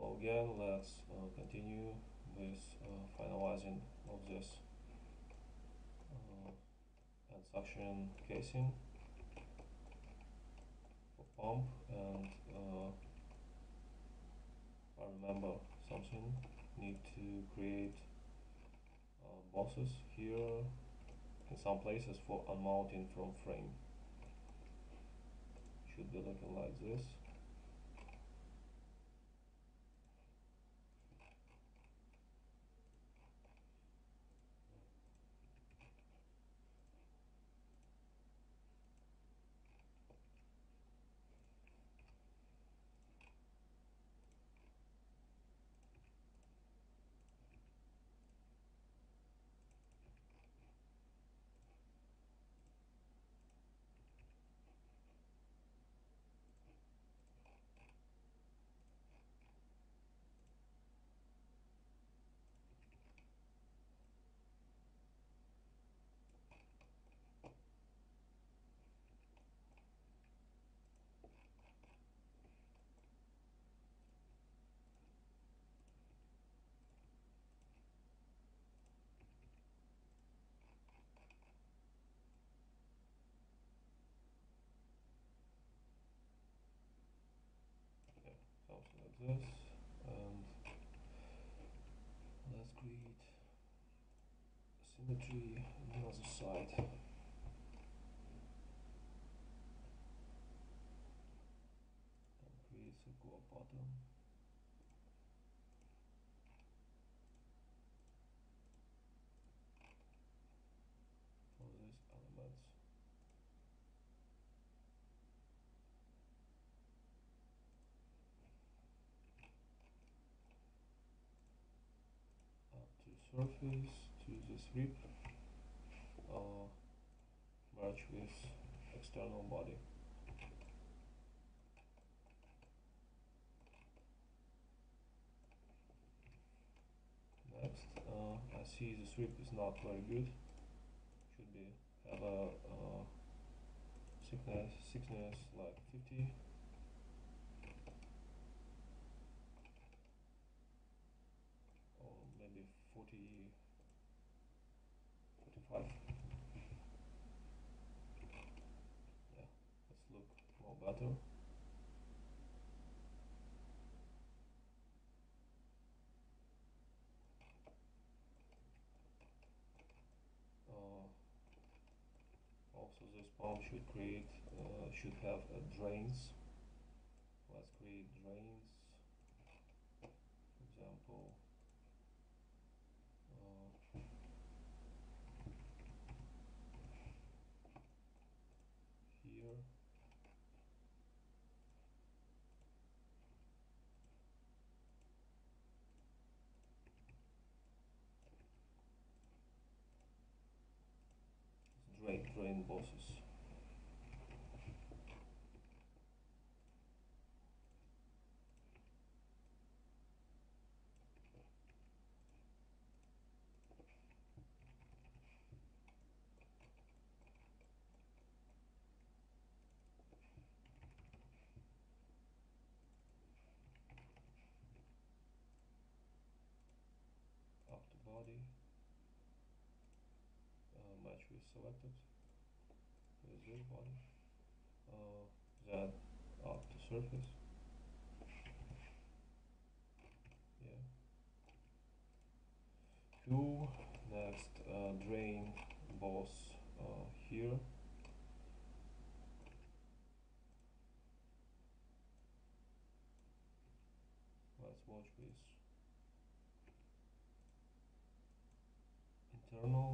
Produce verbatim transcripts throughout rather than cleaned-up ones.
Hello again, let's uh, continue with uh, finalizing of this uh, and suction casing for pump, and uh, I remember something, need to create uh, bosses here in some places for unmounting from frame. Should be looking like this. Like this, and let's create symmetry on the other side. And create circular pattern. For these elements. Surface to this rib, uh, merge with external body. Next, uh, I see this rib is not very good. Should be have a uh, thickness thickness like fifty. Maybe forty, forty-five. Yeah, let's look more better. Uh, also, this pump should create uh, should have uh, drains. Let's create drains. For example. Uh, here drain drain bosses. Body uh, match with selected with this body, uh, then up to surface, yeah, two, next uh, drain boss uh, here, let's watch with internal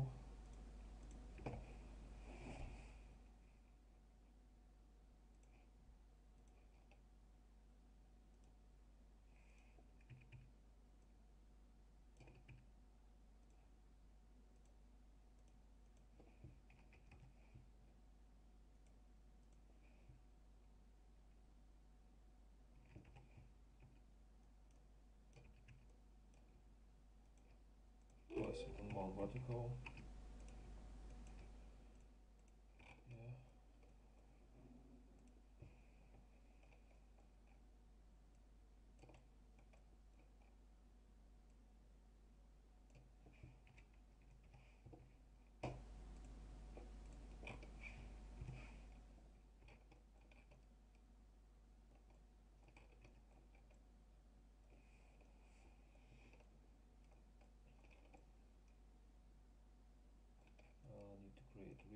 on one vertical, yeah.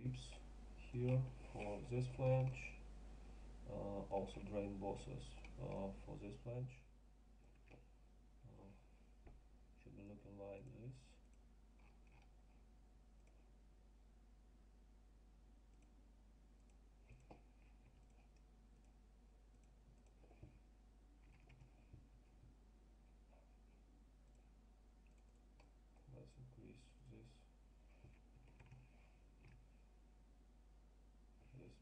clips here for this flange, uh, also drain bosses uh, for this flange. Uh, should be looking like this. Let's increase this. This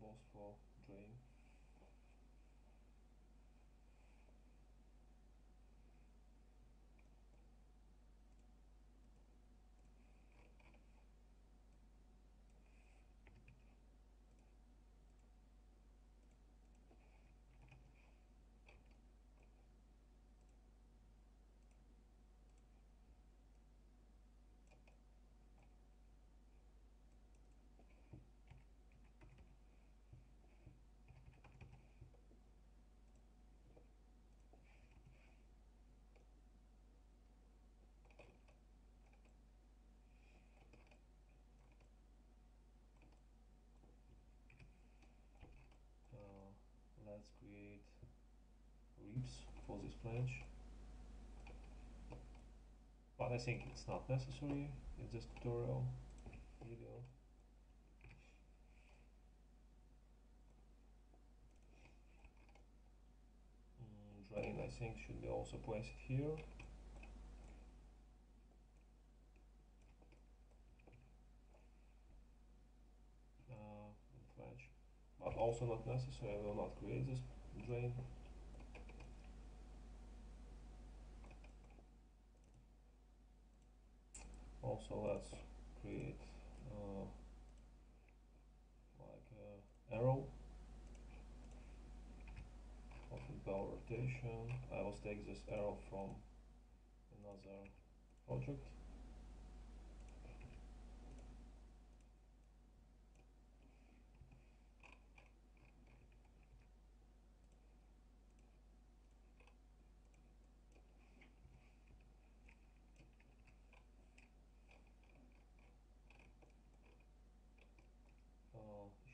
boss for drain. Let's create ribs for this flange, but I think it's not necessary in this tutorial video. Mm, drain, I think, should be also placed here. Uh, flange. But also not necessary, I will not create this drain. Also, let's create uh, like an arrow of bell rotation. I will take this arrow from another project.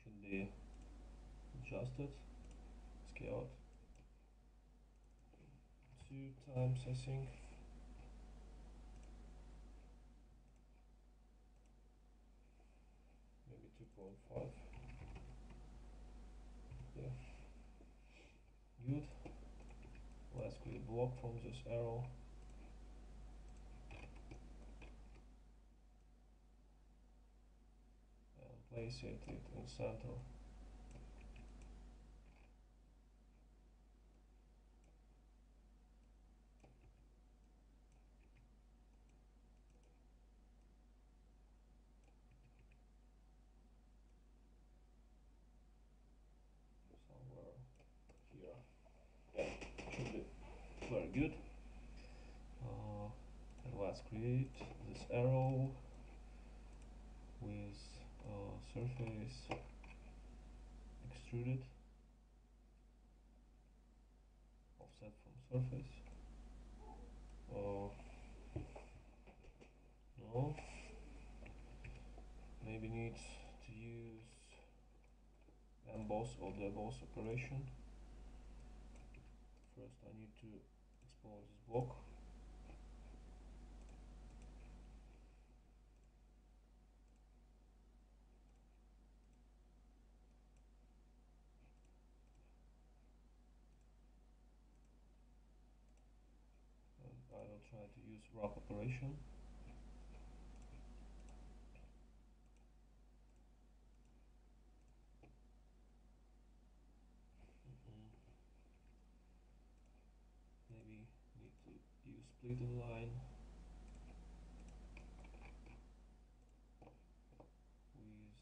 Should be adjusted, scaled two times, I think. Maybe two point five. Yeah. Good. Let's create a block from this arrow. Place it in center. Somewhere here. Should be very good. Uh, and let's create this arrow with Uh, surface extruded, offset from surface. Uh, no, maybe need to use emboss or the emboss operation. First, I need to export this block. I will try to use wrap operation. Mm-hmm. Maybe need to use split line with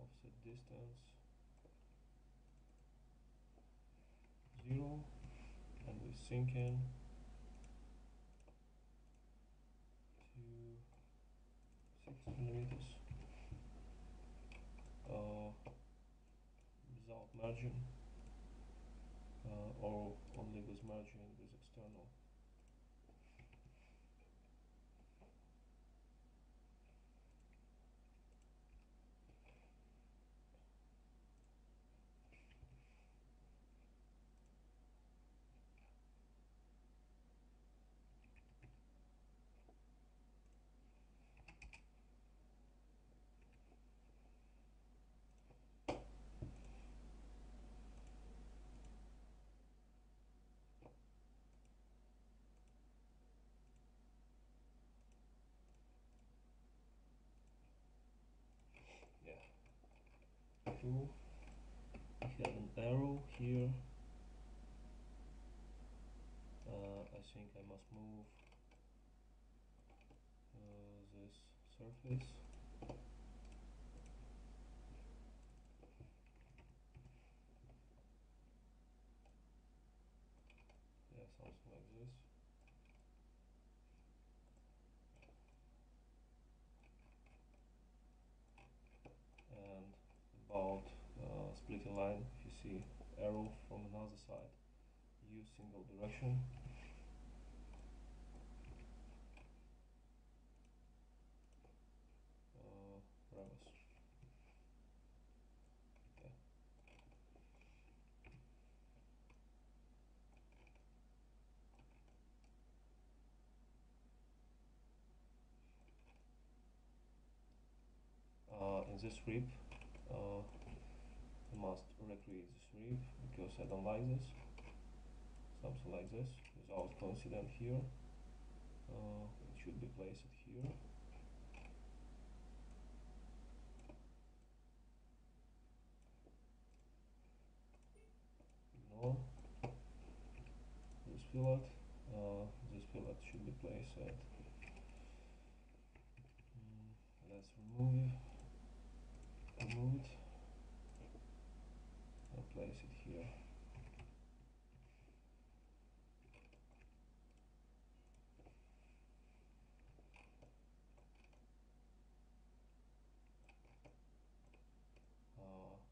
offset distance zero, and we sink in. six millimeters uh, without margin, uh, or only with margin with external. tool. We have an arrow here. Uh, I think I must move uh, this surface. Yeah, something like this. And about uh, split a line, if you see arrow from another side, use single direction. Uh, reverse. Okay. Uh, in this rib, uh, I must recreate this rib because I don't like this. Something like this, without coincident here. Uh, it should be placed here. Ignore this fillet. Uh, this fillet should be placed at. Mm, let's remove it. Remove it. And place it here.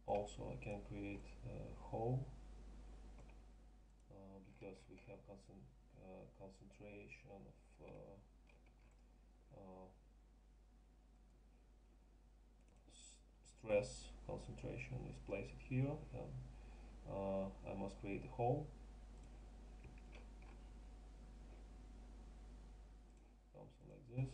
Also, I can create a hole uh, because we have concent uh, concentration of uh, uh, stress concentration is placed here. And, uh, I must create a hole. Something like this.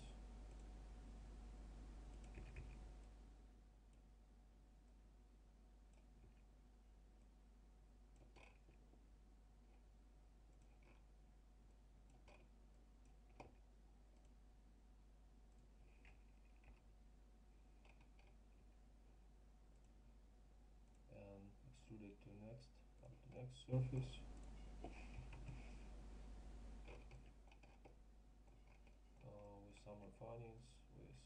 Extrude it to next, up to next surface. Uh, with some refinings, with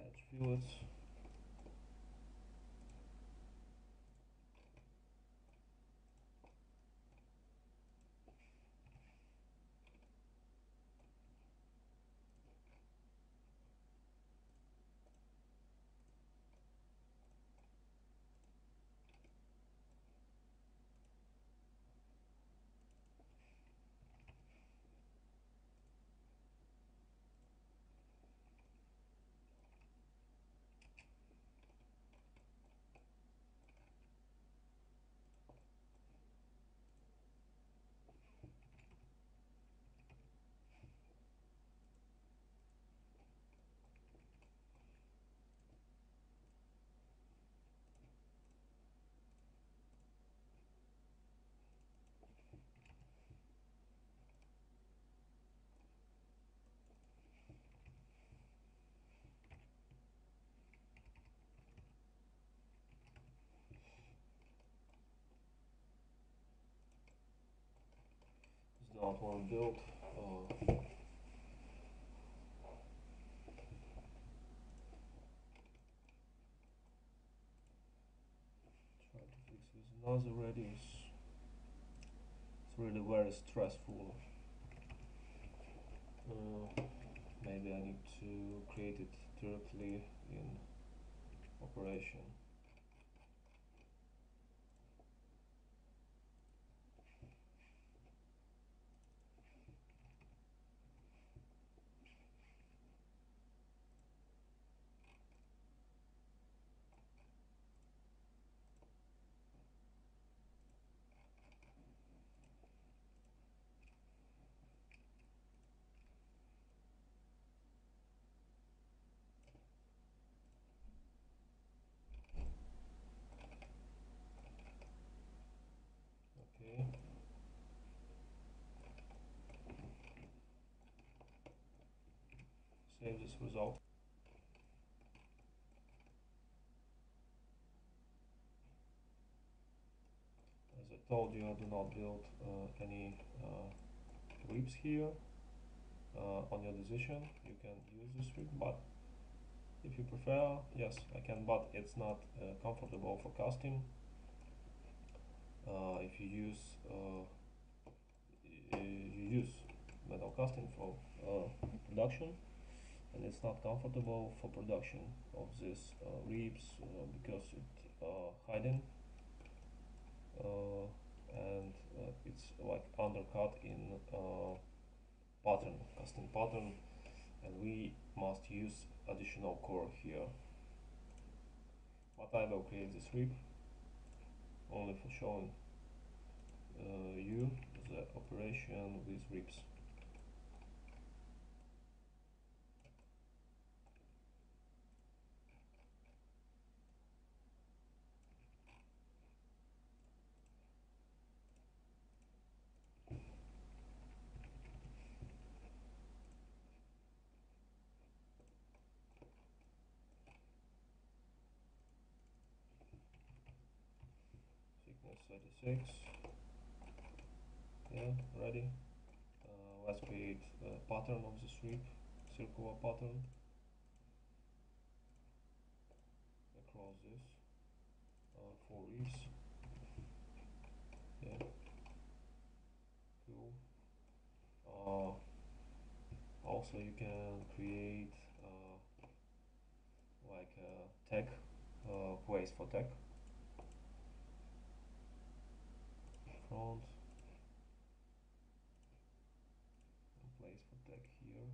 uh, edge fillets. Not one built. Uh, try to fix this another radius. It's really very stressful. Uh, maybe I need to create it directly in operation. Okay. Save this result. told you I do not build uh, any uh, sweeps here. Uh, on your decision, you can use the sweep, but if you prefer, yes, I can, but it's not uh, comfortable for casting. Uh, if you use uh, you use metal casting for uh, production, and it's not comfortable for production of these uh, ribs uh, because it's uh, hidden uh, and uh, it's like undercut in uh, pattern, casting pattern, and we must use additional core here. But I will create this rib only for showing uh, you the operation with ribs. thirty-six. Yeah, ready. Uh, let's create a pattern of the sweep, circular pattern across this uh, four ribs. Yeah, cool. Uh, also, you can create uh, like a tag, uh, place for tag. Front, place for tag here.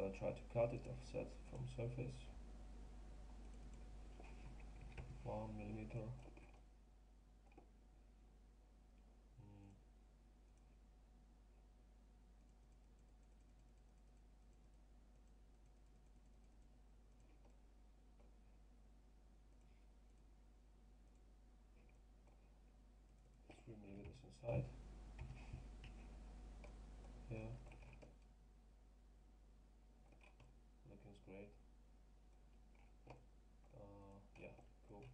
I'll try to cut it offset from surface, one millimeter. Mm. Three millimeters inside. Yeah. Looking great. Uh, yeah, cool.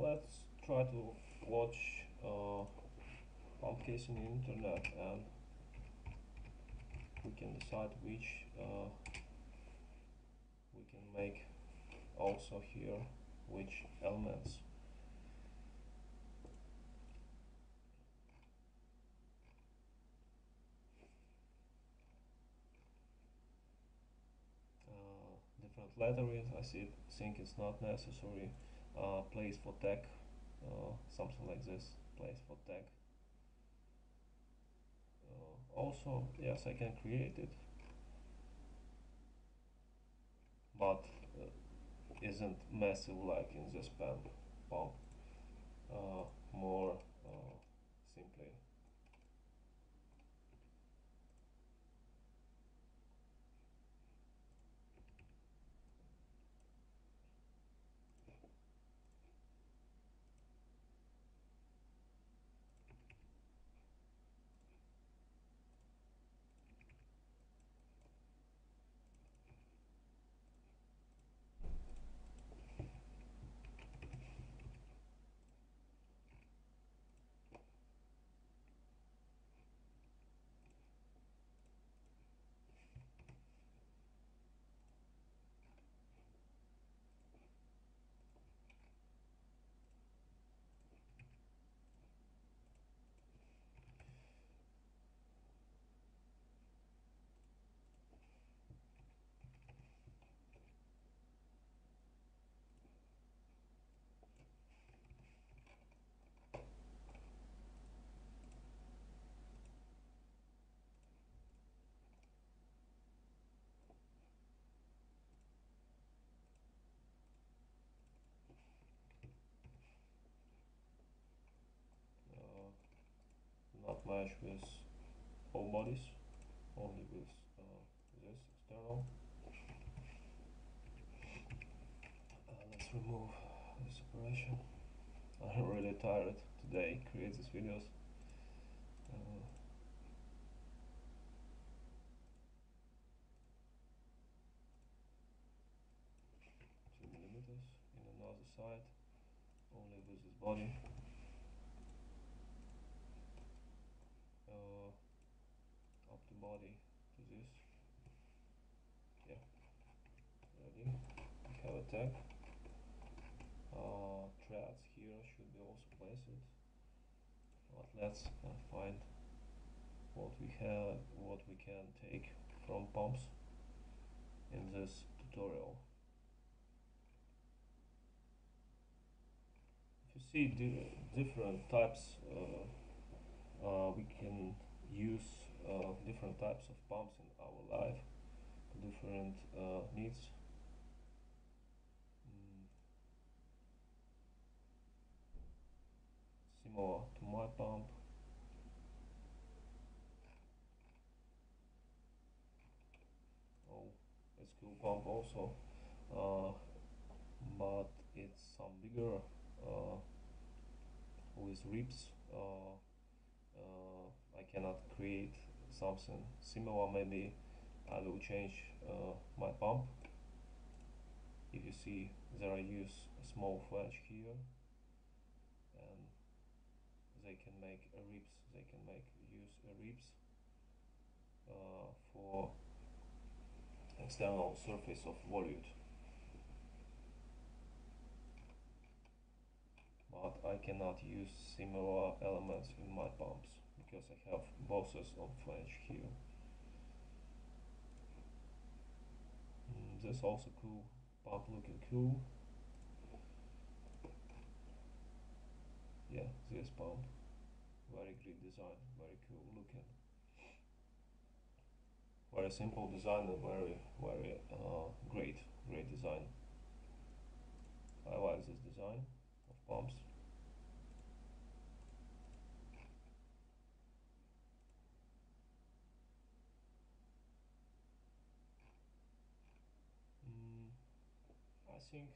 Let's try to watch uh, pump case in the internet, and we can decide which uh, we can make also here, which elements. Uh, different lettering, I see, think it's not necessary. Uh, place for tag, uh, something like this, place for tag. Uh, also, yes, I can create it, but uh, isn't massive like in this pen pump, uh, more uh, simply. clash with all bodies, only with uh, this external. Uh, let's remove the separation. I'm really tired today, create these videos. Uh, two millimeters in another side, only with this body. Uh, up the body to this. Yeah, ready. We have a tag. Uh, threads here should be also placed. But let's uh, find what we have, what we can take from pumps in this tutorial. If you see di different types, uh, uh, we can use uh, different types of pumps in our life, different uh, needs. Similar to my pump. Oh, it's cool pump also, uh, but it's some bigger uh, with ribs. Uh, uh, I cannot create something similar. Maybe I will change uh, my pump. If you see, there I use a small flange here, and they can make a ribs, they can make use a ribs uh, for external surface of volute. But I cannot use similar elements in my pumps because I have bosses on flange here. Mm, this also cool, pump looking cool. Yeah, this pump, very great design, very cool looking, very simple design and very, very uh, great, great design. I like this design of pumps. Mm, I think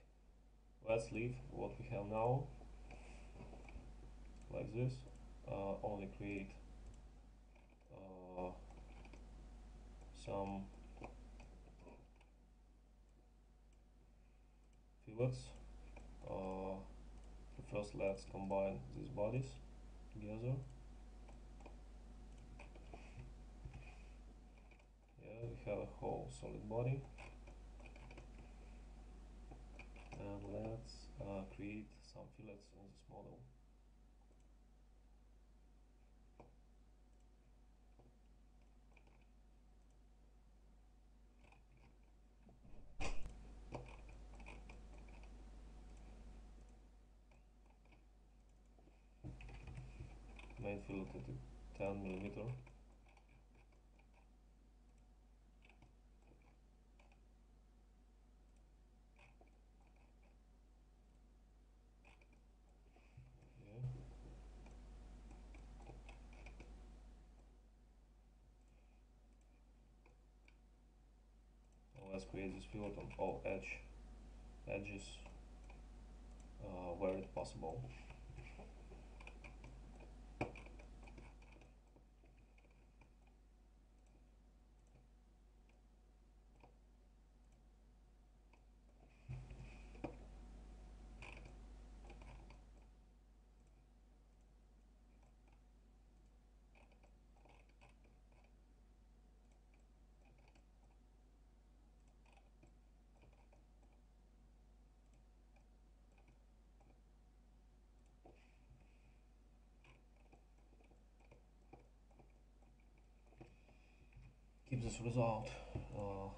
let's leave what we have now. Like this, uh, only create uh, some pivots. Uh, first, let's combine these bodies together. Yeah, we have a whole solid body, and let's uh, create some fillets on this model. Main fillet at ten millimeters. Yeah. Let's create this fillet on all edge edges uh, where it's possible. Keep this result. Uh,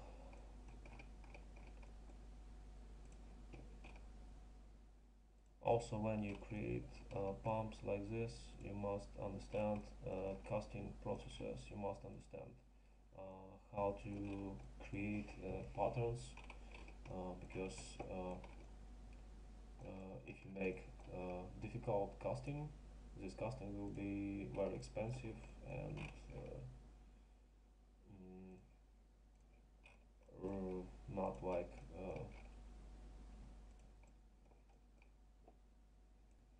also, when you create uh, pumps like this, you must understand uh, casting processes. You must understand uh, how to create uh, patterns, uh, because uh, uh, if you make uh, difficult casting, this casting will be very expensive and uh, mm, uh, not like uh,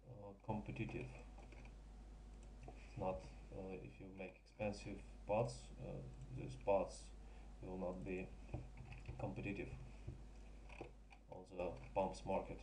uh, competitive. It's not uh, if you make expensive parts, uh, these parts will not be competitive on the pumps market.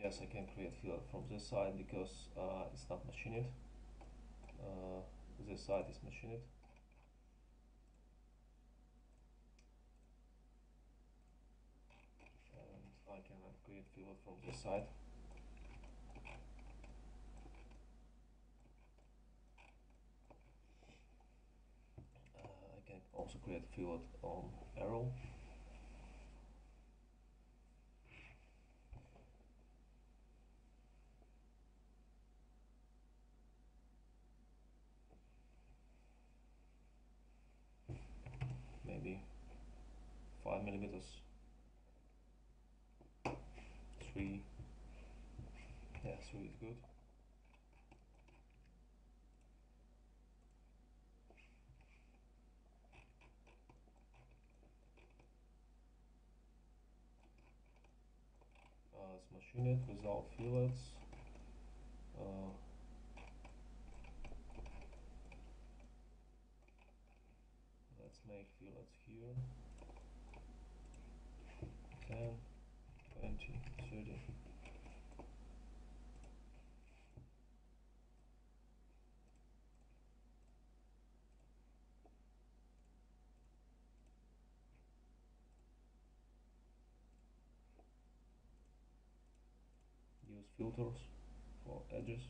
Yes, I can create filler from this side because uh, it's not machined. Uh, this side is machined. And I can create filler from this side. Uh, I can also create filler on arrow. Maybe five millimeters, three. Yeah, three is good. Uh, let's machine it without fillets. Uh, Let's make fillets here. ten, twenty, thirty. Use filters for edges.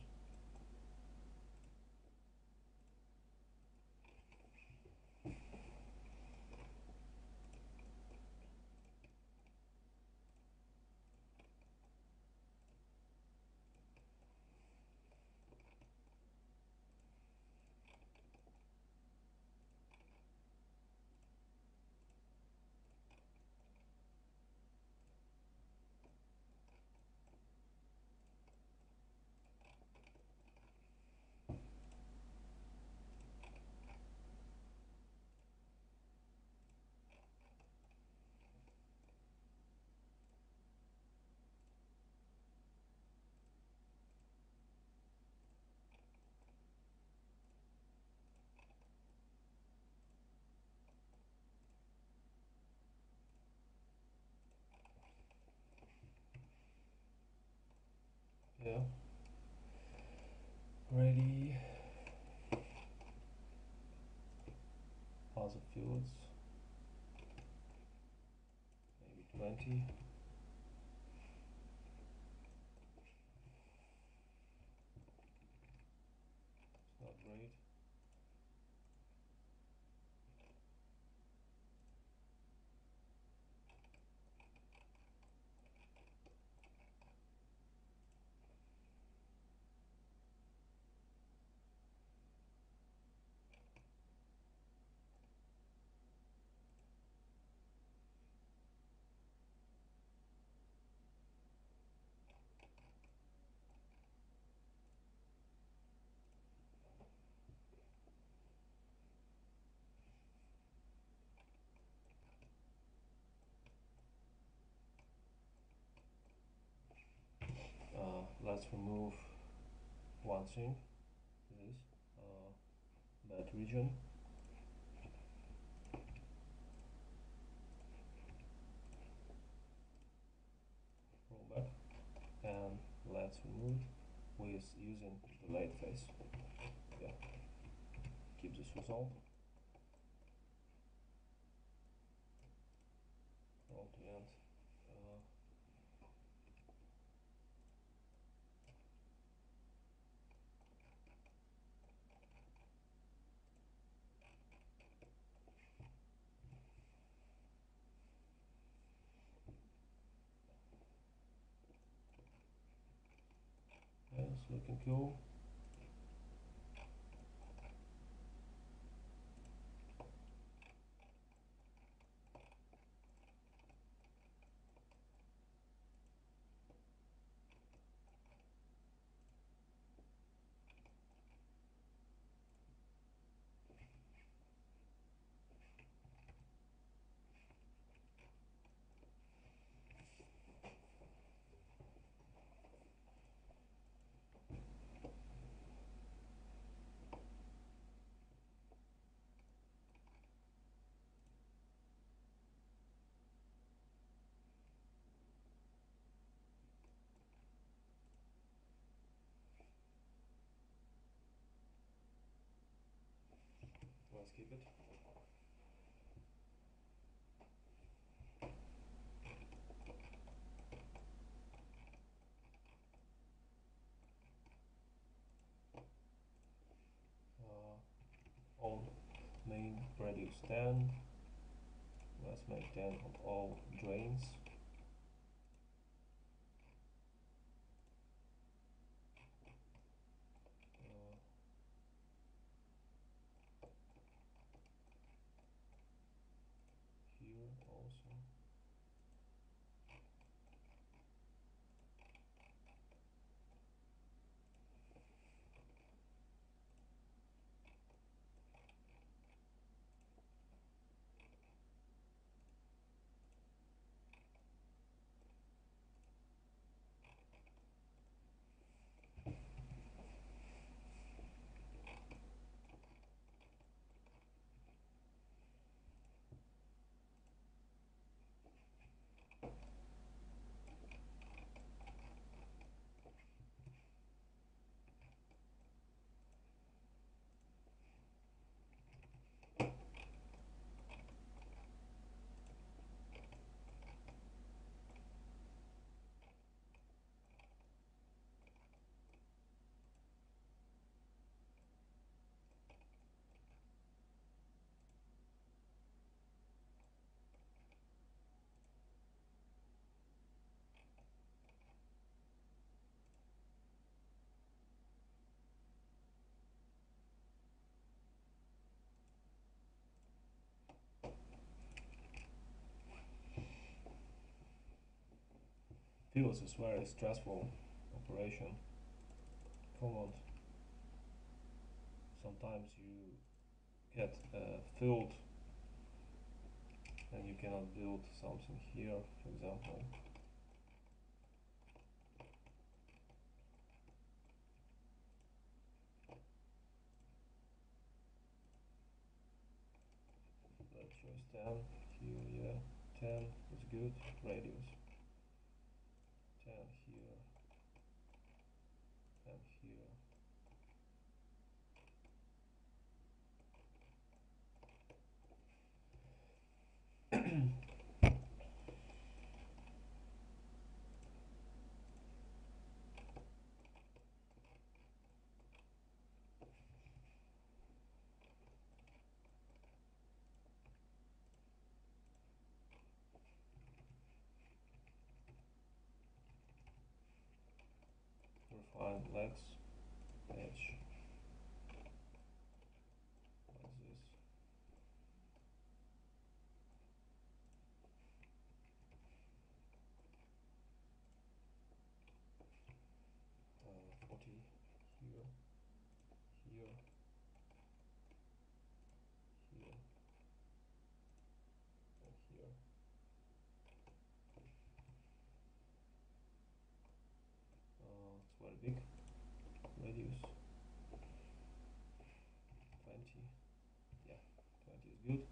Yeah, ready. Other fields, maybe twenty. It's not great. Uh, let's remove one thing, this uh, bad region. move with using the light face. Yeah. Keep this result. Roll to the end. Uh, It's looking cool. Let's keep it. Uh, all main radius ten. Let's make ten of all drains. Also, this is very stressful operation. Come on. Sometimes you get uh, filled and you cannot build something here, for example. Let's choose ten here. Yeah, ten is good. Radius. And here, and here. Refine legs, edge, like this. Uh, forty here, here, here, and here. It's very big. Radius twenty. Yeah, twenty is good.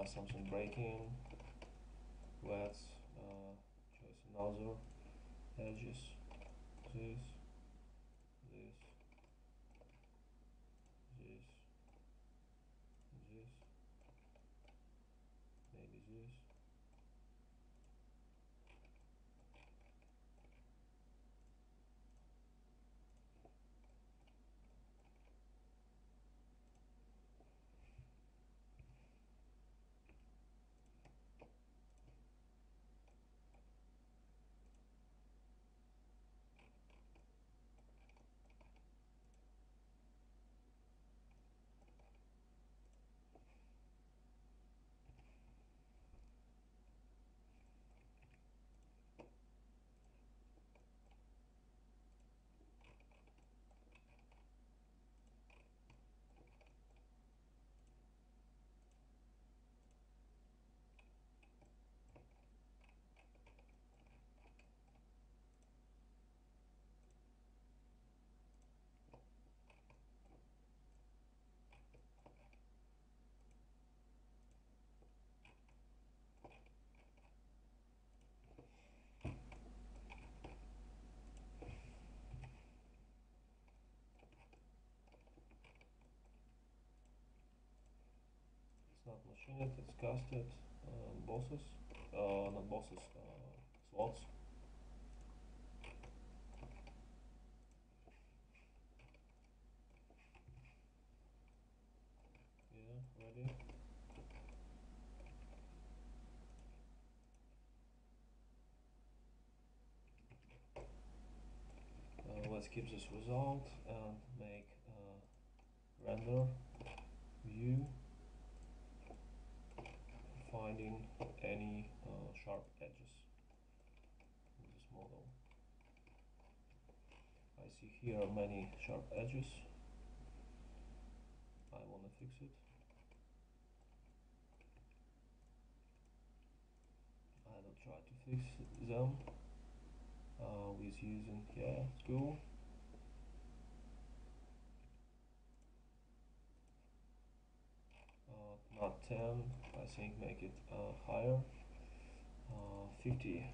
uh, something breaking. Let's uh, choose another edges. This, this, this, this, maybe this. Not machined, it's casted, uh, bosses, uh, not bosses, uh, slots. Yeah, ready. Uh, let's keep this result and make uh, render view. Finding any uh, sharp edges in this model. I see here many sharp edges. I want to fix it. I will try to fix them uh, with using here tool. Not ten, I think, make it uh, higher, uh, fifty,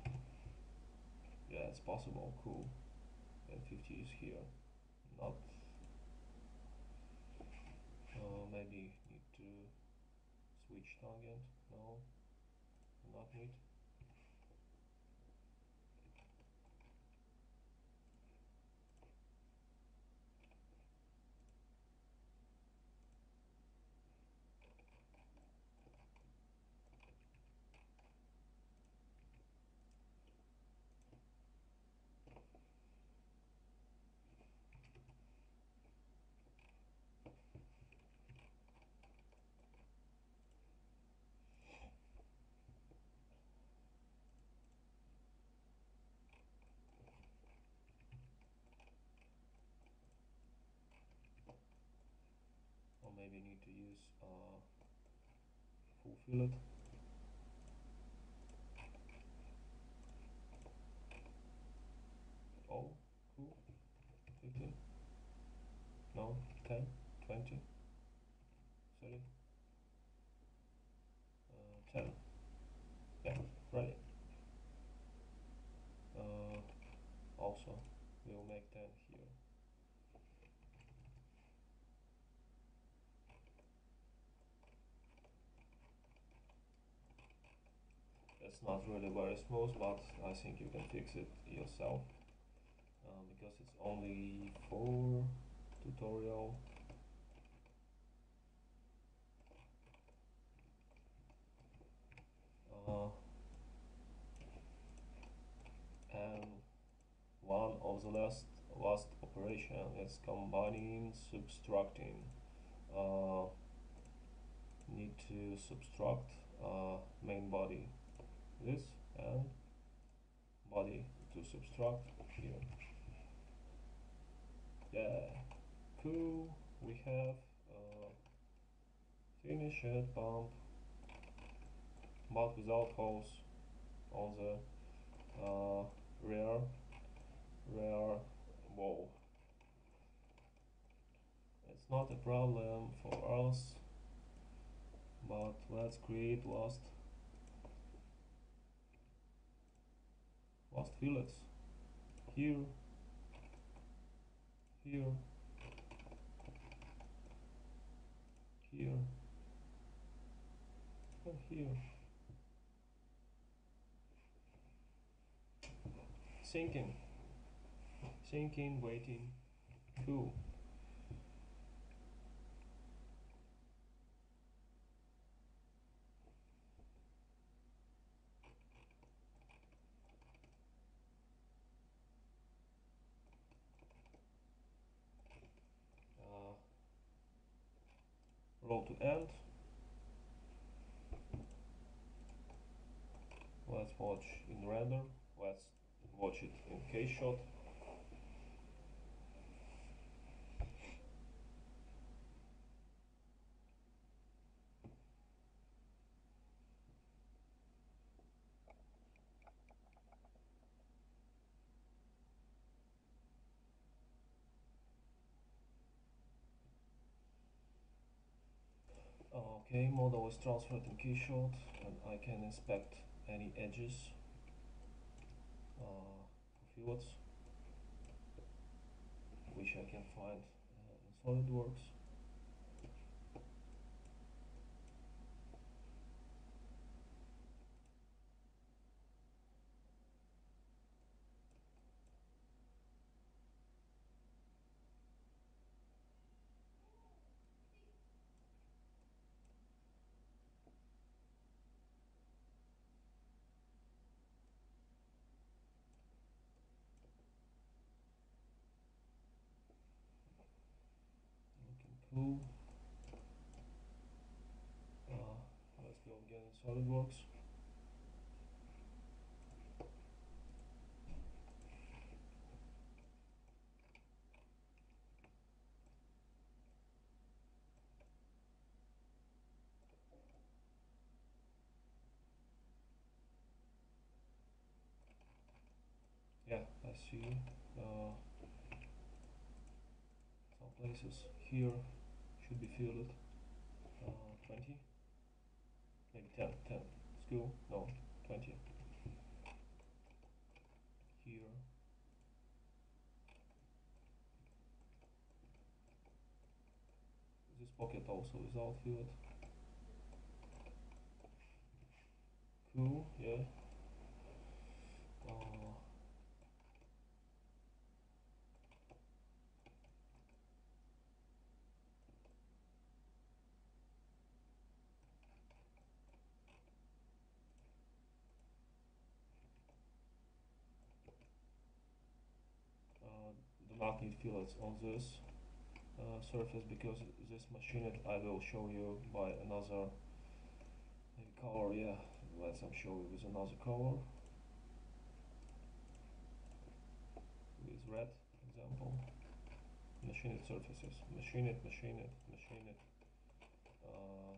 yeah, it's possible, cool, and fifty is here, not, uh, maybe need to switch target, no, not need. Maybe need to use uh, full fillet. Oh, cool. fifteen. No, ten, twenty, thirty, uh, ten. Yeah, ready. Uh, also, we'll make ten here. It's not really very smooth, but I think you can fix it yourself uh, because it's only for tutorial. Uh, and one of the last last operation is combining, subtracting. Uh, need to subtract uh, main body. This and body to subtract here. Yeah, cool. We have uh, finished pump, but without holes on the uh, rear rear wall. It's not a problem for us. but let's create last last fillets here, here, here, and here. Thinking, thinking, waiting, cool. Roll to end. Let's watch in render. Let's watch it in KeyShot. Okay, model is transferred in KeyShot and I can inspect any edges uh, fillets which I can find uh, in SolidWorks. Uh, let's go again in SolidWorks. Yeah, I see uh, some places here should be filled uh, twenty, maybe ten, ten, let's go, no, twenty, here, this pocket also is out filled, cool, yeah, uh, not need fillets on this uh, surface because this machine I will show you by another color. Yeah, let's I'm show you with another color, with red, for example. Machined surfaces, machine it, machine it, machine it. Uh,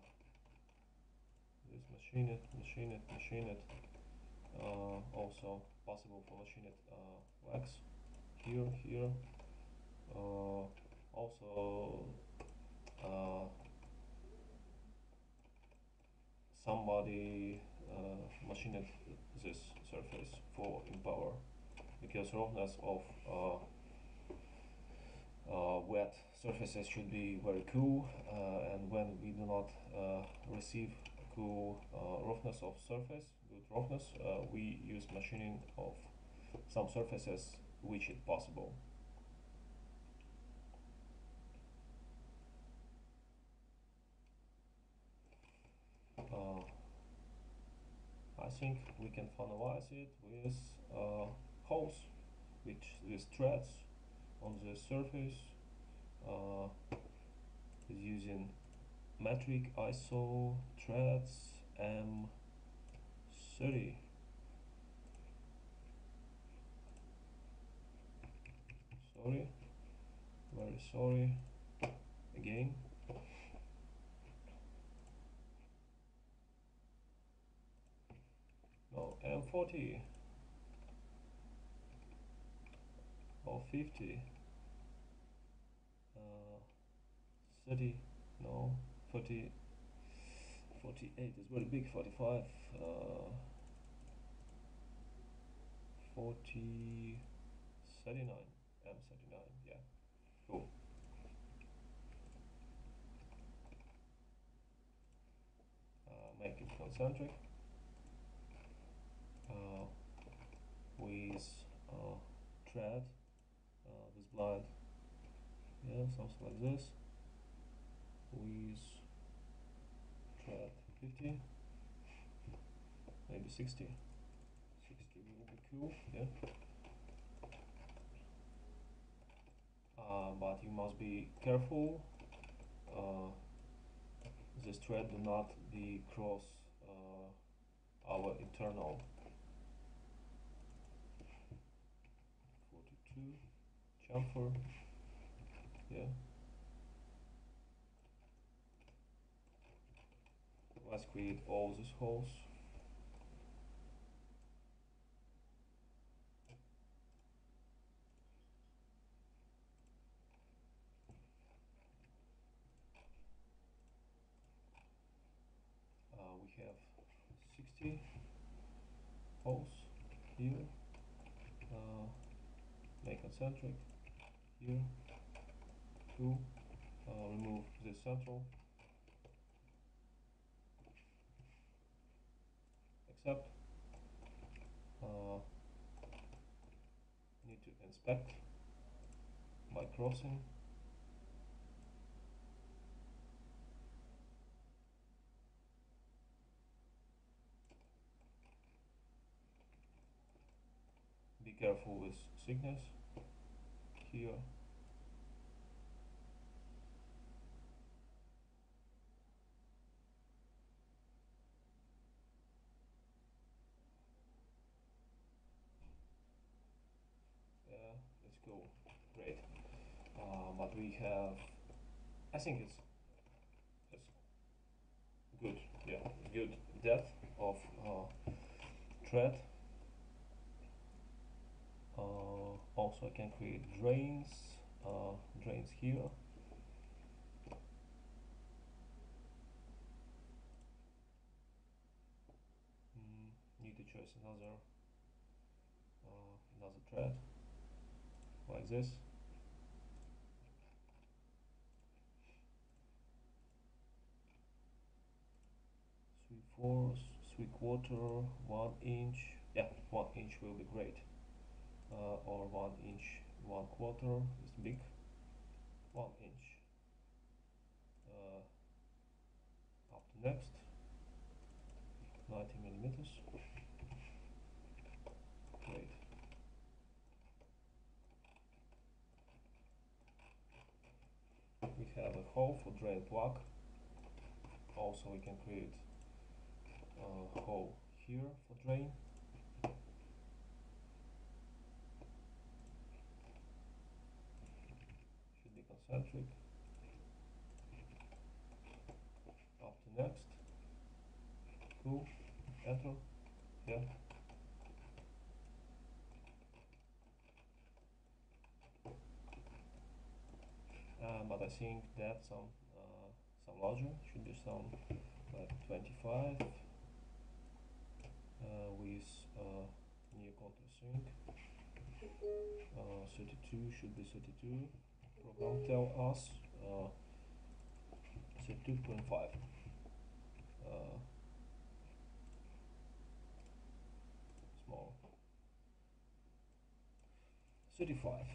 this machine it, machine it, machine it. Uh, also possible for machine it uh, wax. Here, here. Uh, also, uh, somebody uh, machined this surface for empower because roughness of uh, uh, wet surfaces should be very cool, uh, and when we do not uh, receive cool uh, roughness of surface, good roughness, uh, we use machining of some surfaces which is possible. Uh, I think we can finalize it with uh, holes, which these threads on the surface uh, is using metric, I S O, threads, M thirty. Sorry, very sorry again. No, M forty or fifty, uh, thirty, no, forty, forty-eight as well, big forty-five, uh, forty, thirty-nine, M thirty-nine, yeah, cool. Uh, make it concentric uh, with uh, thread, uh, with blood, yeah, something like this, with thread fifty, maybe sixty, sixty will be cool, yeah. Uh, but you must be careful, uh, this thread do not be cross uh, our internal forty-two chamfer, yeah. Let's create all these holes. Uh, we have sixty holes here. Uh, make concentric here. Two. Uh, remove the central. Up. Uh, need to inspect by crossing. Be careful with thickness here. Go great, uh, but we have. I think it's it's good. Yeah, good depth of uh, thread. Uh, also, I can create drains. Uh, drains here. Mm, need to choose another uh, another thread. Like this, three fourths, three quarter, one inch. Yeah, one inch will be great, uh, or one inch, one quarter is big. One inch. Uh, up to next, ninety millimeters. Great. We have a hole for drain plug. Also, we can create a hole here for drain. Should be concentric. Up to next. Cool. Enter. Yeah. Uh, but I think that some uh, some larger should be some like twenty-five uh, with uh, near countersink. Uh, thirty-two should be thirty-two. Program tell us uh, thirty-two point five. Uh, small. thirty-five.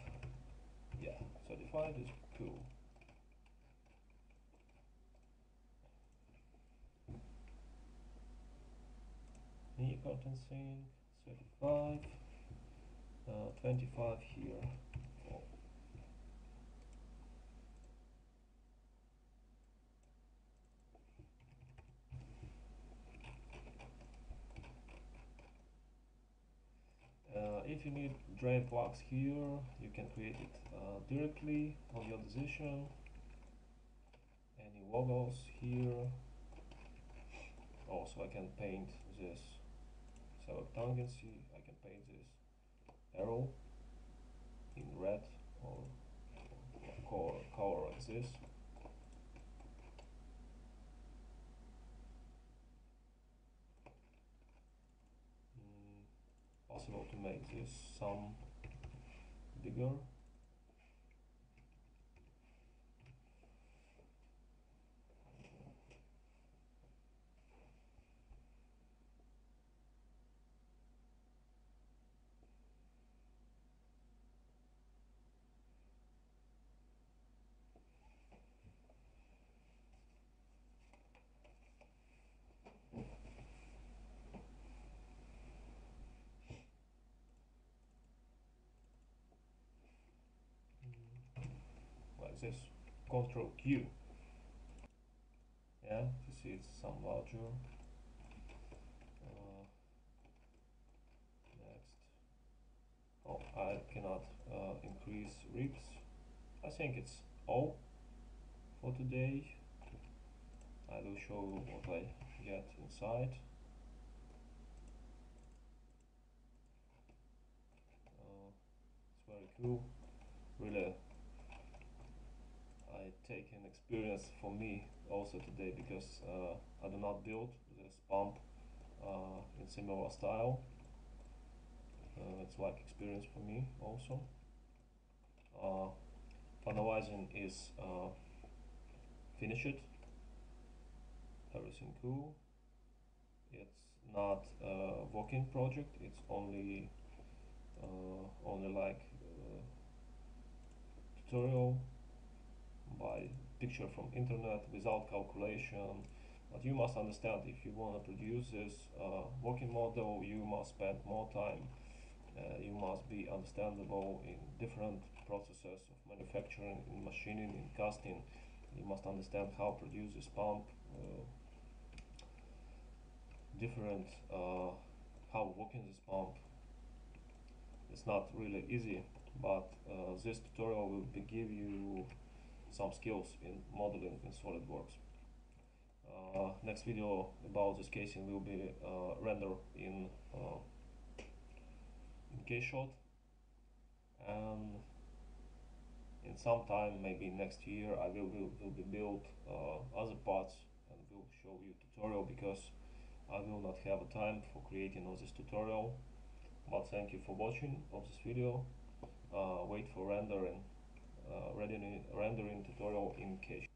Yeah, thirty-five is cool. Knee curtain sink, thirty-five, uh, twenty-five here. Oh. If you need drain plugs here, you can create it uh, directly on your decision. Any logos here. Also, I can paint this subtangency. I can paint this arrow in red or color, color like this. possible to make this sum bigger. This Control Q. Yeah, you see it's some larger. Uh, next, oh, I cannot uh, increase rigs. I think it's all for today. I will show what I get inside. Uh, it's very cool, really. I take an experience for me also today, because uh, I do not build this pump uh, in similar style. Uh, it's like experience for me also. Uh, finalizing is uh, finish it. Everything cool. It's not a working project. It's only uh, only like uh, tutorial. By picture from internet without calculation, but you must understand, if you want to produce this uh, working model, you must spend more time, uh, you must be understandable in different processes of manufacturing, in machining, in casting. You must understand how produce this pump, uh, different uh, how working this pump. It's not really easy, but uh, this tutorial will be give you some skills in modeling in SolidWorks. Uh, next video about this casing will be uh, rendered in, uh, in KeyShot, and in some time, maybe next year, I will, will, will be build uh, other parts and will show you tutorial, because I will not have time for creating all this tutorial. But thank you for watching of this video. Uh, wait for rendering. Uh, rendering, rendering tutorial in KeyShot.